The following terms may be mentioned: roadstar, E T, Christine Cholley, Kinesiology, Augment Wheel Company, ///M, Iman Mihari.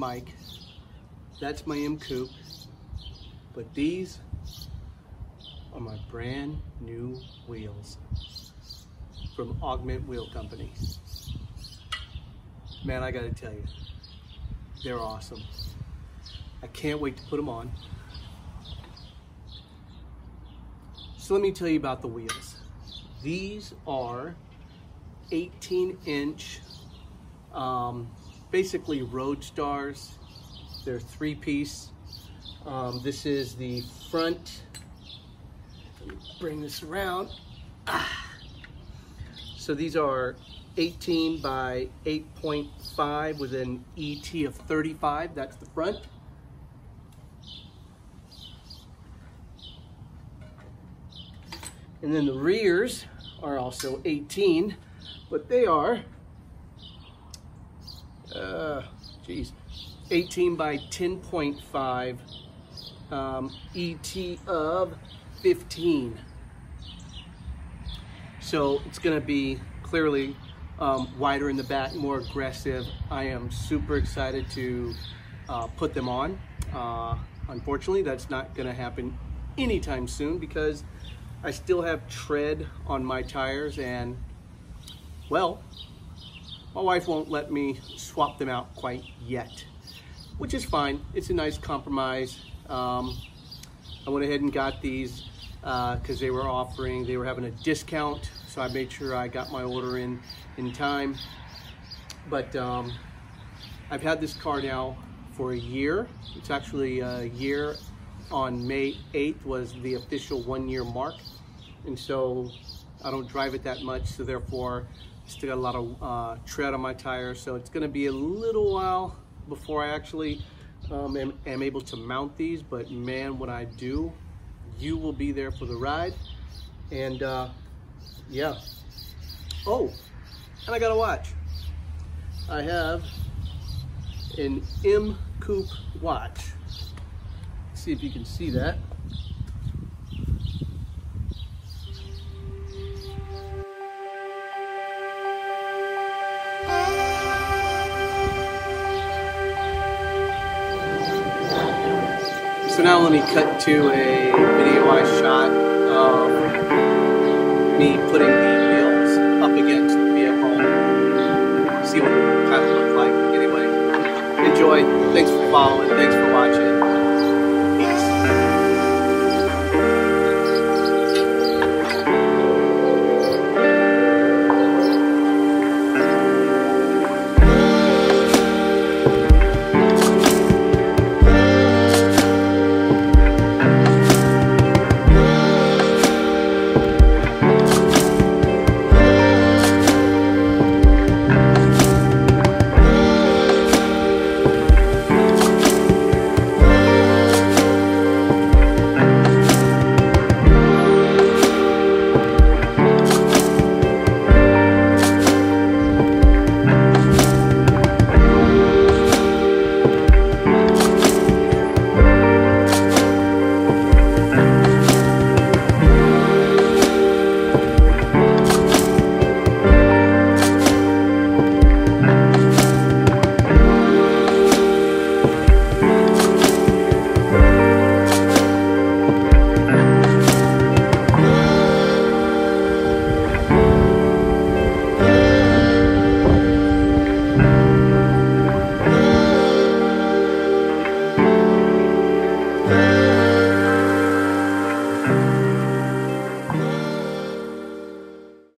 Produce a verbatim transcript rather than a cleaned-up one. mic. That's my M Coupe. But these are my brand new wheels from Augment Wheel Company. Man, I gotta tell you, they're awesome. I can't wait to put them on. So let me tell you about the wheels. These are eighteen inch, um, basically Roadstars. They're three piece. Um, this is the front. Let me bring this around. Ah. So these are eighteen by eight point five with an E T of thirty-five. That's the front. And then the rears are also eighteen, but they are, uh, geez, eighteen by ten point five, um, E T of fifteen. So it's gonna be clearly um, wider in the back, more aggressive. I am super excited to uh, put them on. Uh, unfortunately, that's not gonna happen anytime soon because I still have tread on my tires, and well, my wife won't let me swap them out quite yet, which is fine. It's a nice compromise. Um, I went ahead and got these because uh, they were offering, they were having a discount, so I made sure I got my order in in time. But um, I've had this car now for a year. It's actually a year. On May eighth was the official one year mark, and so I don't drive it that much, so therefore still got a lot of uh, tread on my tires, so it's gonna be a little while before I actually um, am, am able to mount these. But man, when I do, you will be there for the ride. And uh, yeah, oh, and I got a watch. I have an M Coupe watch. See if you can see that. So now let me cut to a video I shot of me putting